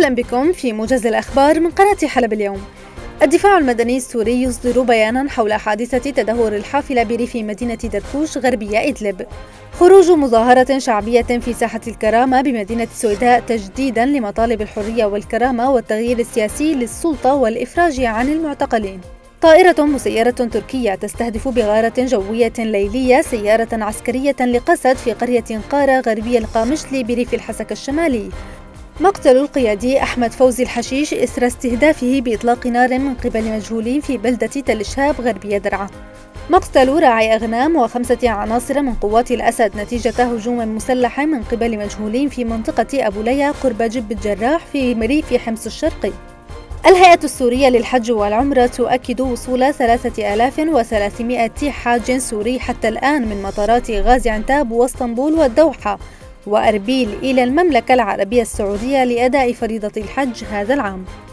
أهلا بكم في موجز الأخبار من قناة حلب اليوم. الدفاع المدني السوري يصدر بيانا حول حادثة تدهور الحافلة بريف مدينة دركوش غربية إدلب. خروج مظاهرة شعبية في ساحة الكرامة بمدينة السويداء تجديدا لمطالب الحرية والكرامة والتغيير السياسي للسلطة والإفراج عن المعتقلين. طائرة مسيرة تركية تستهدف بغارة جوية ليلية سيارة عسكرية لقسد في قرية انقارة غربية القامشلي بريف الحسكة الشمالي. مقتل القيادي أحمد فوزي الحشيش إثر استهدافه بإطلاق نار من قبل مجهولين في بلدة تل شهاب غربية درعا. مقتل راعي أغنام و5 عناصر من قوات الأسد نتيجة هجوم مسلح من قبل مجهولين في منطقة أبو ليا قرب جب الجراح في مريف حمص الشرقي. الهيئة السورية للحج والعمرة تؤكد وصول 3300 حاج سوري حتى الآن من مطارات غازي عنتاب واسطنبول والدوحة وأربيل إلى المملكة العربية السعودية لأداء فريضة الحج هذا العام.